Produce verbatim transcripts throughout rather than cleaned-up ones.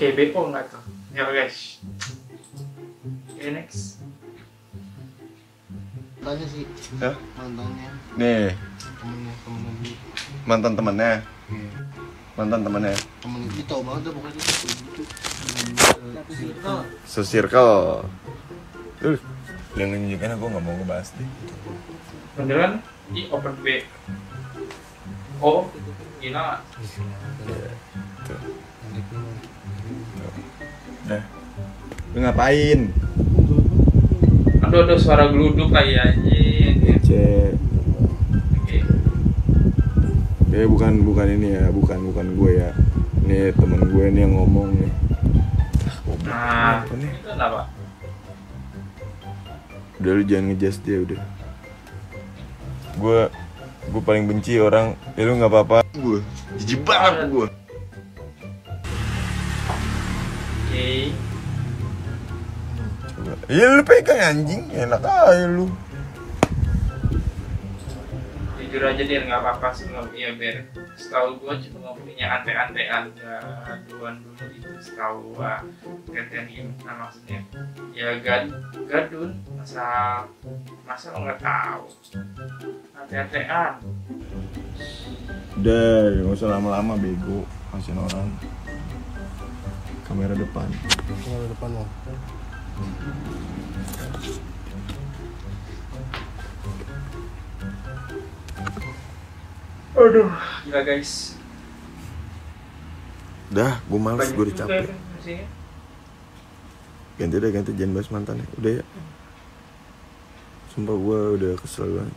K B O nggak tuh? Ya guys. Okay, next. Tanya sih. Ya? Mantannya. Nih. Temennya, temennya. Mantan temannya. Yeah. Mantan temannya. Temen kita banget tuh pokoknya gitu. So circle. Tuh. Yang nunjukin aku nggak mau ngebahas deh. Beneran? I open B. O. Gila. Nah, lu ngapain? Aduh, aduh suara geluduk kayak anjing. Oke. Eh bukan bukan ini ya, bukan bukan gue ya. Ini temen gue nih yang ngomong nih. Nah, apa nih? Itu apa? Udah lu jangan ngejudge dia udah. Gue gue paling benci orang, ya lu nggak apa-apa. Gue jijik banget gue. Oke. Coba. Ya lu pegang anjing, enak aja lu. Jujur aja dia nggak apa-apa sih, nggak punya ber. Setahu gue cuma punya ante-antean, gaduan dulu itu setahu gue. Ketenin, nah maksudnya ya gad, gadun masa masa lo nggak tahu. Ante-antean. Udah, nggak usah lama-lama bego, kasihan orang. Kamera depan. Kamera depan lo. Aduh, gila guys. Dah, gue males, gue udah capek. Ganti deh, ganti jangan bahas mantan ya. Udah ya. Sumpah gue udah kesel banget.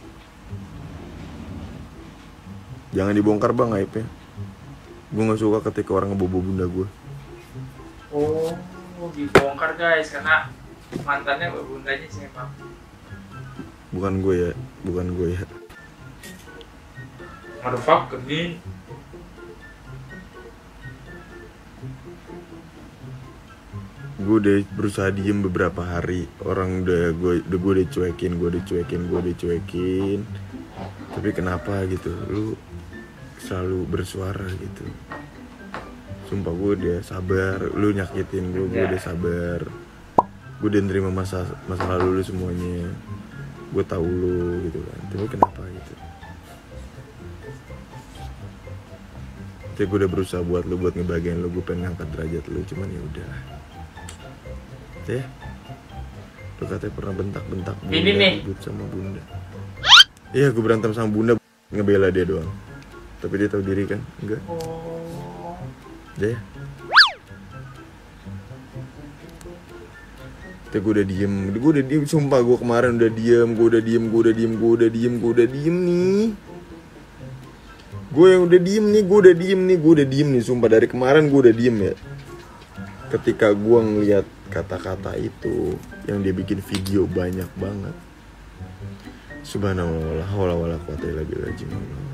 Jangan dibongkar bang aibnya. Gue nggak suka ketika orang ngebobo bunda gue. Oh, dibongkar guys, karena mantannya bundanya siapa? Bukan gue ya, bukan gue ya. Motherfucker nih. Gue udah berusaha diem beberapa hari. Orang udah gue udah gue udah cuekin, gue udah cuekin, gue udah cuekin. Tapi kenapa gitu? Lu selalu bersuara gitu. Sumpah gue udah sabar, lu nyakitin gue, gue udah sabar. Gue udah nerima masa masa lalu lu semuanya. Gue tahu lu gitu kan. Tapi kenapa gitu? Tapi gue udah berusaha buat lu, buat ngebahagiain lu, gue pengen ngangkat derajat lu, cuman ya udah. Ya. Lu katanya pernah bentak-bentak bunda, ribut sama bunda. Iya, gue berantem sama bunda, ngebela dia doang. Tapi dia tahu diri kan? Enggak. Ya. Tapi gue udah diem, gue udah diem, sumpah gue kemarin udah diem, gue udah diem, gue udah diem, gue udah diem, gue udah diem nih. Gue yang udah diem nih, gue udah diem nih, gue udah diem nih, sumpah dari kemarin gue udah diem ya. Ketika gue ngeliat kata-kata itu, yang dia bikin video banyak banget. Subhanallah, wala wala quwwata illa billah,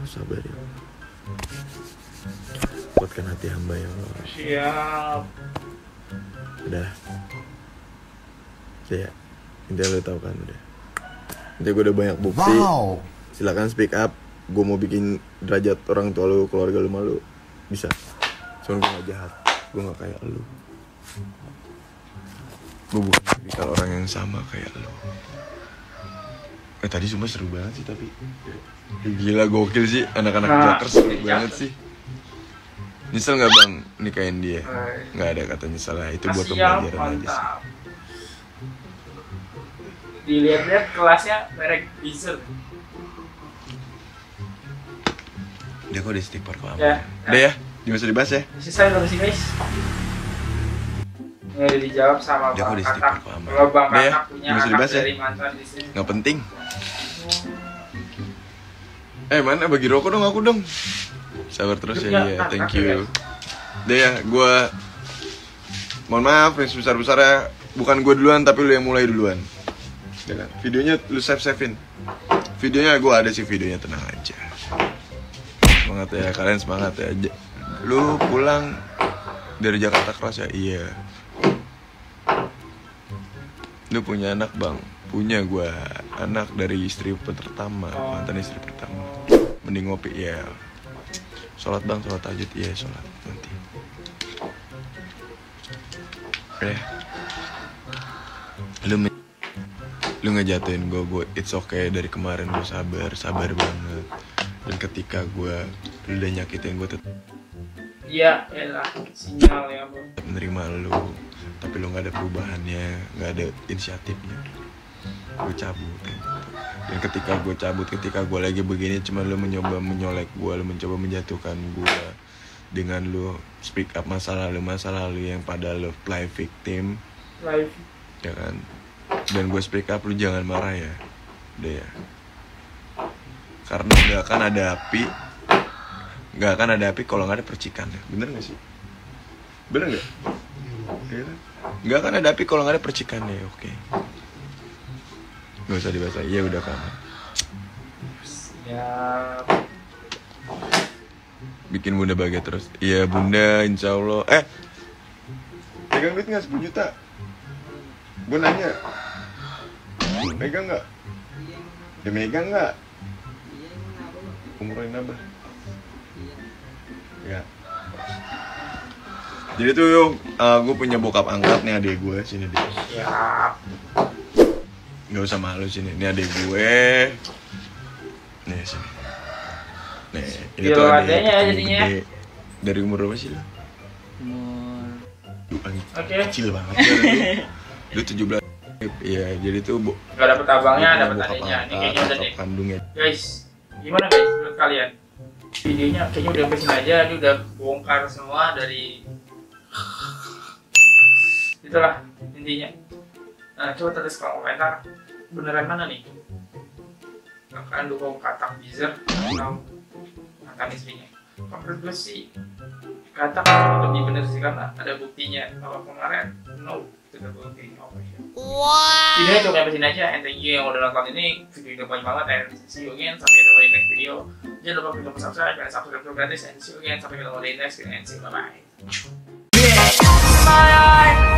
sabar ya Allah. Kuatkan hati hamba ya Allah. Siap. Udah. Ya, intinya lo tau kan udah. Intinya gue udah banyak bukti. Wow. Silakan speak up. Gue mau bikin derajat orang tua lo, keluarga lo malu. Bisa. Cuman gue gak jahat. Gue gak kayak lo. Gue bukan tipikal orang yang sama kayak lo. Eh tadi cuma seru banget sih tapi. Gila gokil sih. Anak-anak nah, Jakarta seru ya, banget sih. Nyesel gak bang nikahin dia? Hai. Gak ada kata nyesel lah. Itu buat pembelajaran aja sih. Dilihat-lihat kelasnya merek BHIZER. Udah kok di stiker kok ya, ya. Udah ya, dimasuk dibahas ya. Selesai dong sih guys. Ini udah dijawab sama udah Bang Katak. Kalau Bang Katak punya anak dari mantan di sini. Nggak penting. Eh mana bagi rokok dong aku dong. Sabar terus ya, ya. Thank you. Udah ya, gue mohon maaf yang sebesar-besarnya. Bukan gue duluan tapi lu yang mulai duluan. Videonya lu save-savein. Videonya gue ada sih videonya, tenang aja. Semangat ya, kalian semangat ya. Lu pulang dari Jakarta keras ya? Iya. Lu punya anak bang? Punya gue. Anak dari istri pertama, mantan istri pertama. Mending ngopi ya. Sholat bang, sholat tahajud. Iya sholat nanti. Re, lu lu ngejatuhin gue, gue it's okay. Dari kemarin gue sabar, sabar banget. Dan ketika gue, lu udah nyakitin gue tetep. Iya, elah, sinyal ya bro. Menerima lu, tapi lu gak ada perubahannya, gak ada inisiatifnya. Gue cabut kan. Dan ketika gue cabut, ketika gue lagi begini, cuma lu mencoba menyolek gue, lu mencoba menjatuhkan gue. Dengan lu speak up masa lalu-masa lalu yang pada lu play victim. Play victim. Ya kan? Dan gue speak up, lu jangan marah ya. Udah ya. Karena gak akan ada api. Gak akan ada api kalau gak ada percikan ya. Bener gak sih? Bener gak? Bener. Gak akan ada api kalau gak ada percikan ya, oke okay. Gak usah dibahas lagi, ya udah kan. Siap. Bikin bunda bahagia terus. Iya bunda, insya Allah. Eh, pegang duit gak sepuluh juta? Gue nanya, megang gak? Ya megang gak? Umurnya nambah. Ya. Jadi tuh yuk, uh, gue punya bokap angkat nih adik gue. Sini deh. Ya. Gak usah malu sini, ini adik gue. Nih sini. Nih, ini tuh adiknya. Dari umur berapa sih lo? Umur Duh, okay. Kecil banget ya, lu tujuh belas. Iya, jadi tuh bu gak dapet abangnya, dapet adiknya. Ini kayaknya udah nih kandungnya. Guys, gimana guys menurut kalian? Videonya kayaknya udah sampai sini aja. Dia udah bongkar semua dari itulah intinya. Nah, coba tulis komentar beneran mana nih? Akan dukung katak BHIZER atau akan istrinya. Menurut gue sih kata lebih benar sih karena ada buktinya. Kalau kemarin no, tidak bukti operation. Wow. Jadi itu sampai sini aja. And thank you yang udah nonton ini video banyak banget. And see you again, sampai ketemu di next video. Jangan lupa klik tombol subscribe dan subscribe gratis. And see you again, sampai ketemu di next video. And see you, bye bye.